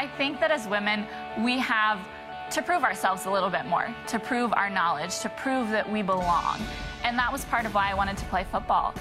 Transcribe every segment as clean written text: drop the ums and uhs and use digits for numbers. I think that as women, we have to prove ourselves a little bit more, to prove our knowledge, to prove that we belong. And that was part of why I wanted to play football.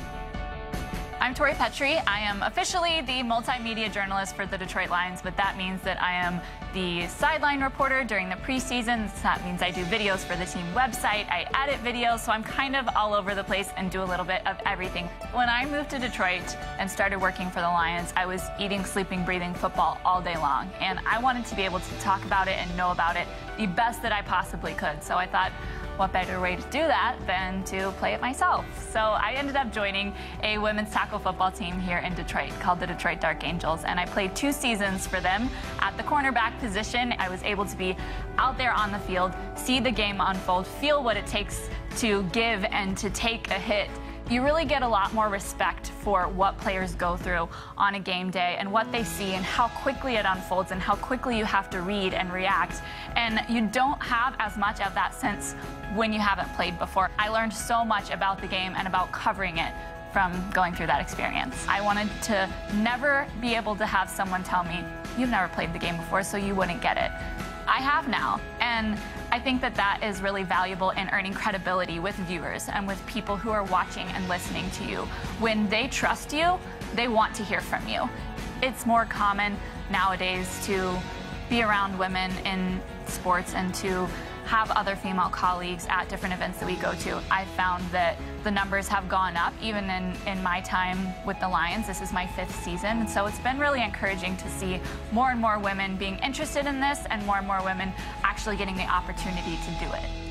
I'm Tori Petry. I am officially the multimedia journalist for the Detroit Lions, but that means that I am the sideline reporter during the preseason. So that means I do videos for the team website. I edit videos, so I'm kind of all over the place and do a little bit of everything. When I moved to Detroit and started working for the Lions, I was eating, sleeping, breathing football all day long, and I wanted to be able to talk about it and know about it the best that I possibly could. So I thought, what better way to do that than to play it myself? So I ended up joining a women's tackle football team here in Detroit called the Detroit Dark Angels, and I played 2 seasons for them at the cornerback position. I was able to be out there on the field, see the game unfold, feel what it takes to give and to take a hit. You really get a lot more respect for what players go through on a game day and what they see and how quickly it unfolds and how quickly you have to read and react. And you don't have as much of that sense when you haven't played before. I learned so much about the game and about covering it from going through that experience. I wanted to never be able to have someone tell me, "You've never played the game before, so you wouldn't get it." I have now, and I think that that is really valuable in earning credibility with viewers and with people who are watching and listening to you. When they trust you, they want to hear from you. It's more common nowadays to be around women in sports and to have other female colleagues at different events that we go to. I found that the numbers have gone up, even in my time with the Lions. This is my 5th season, so it's been really encouraging to see more and more women being interested in this and more women actually getting the opportunity to do it.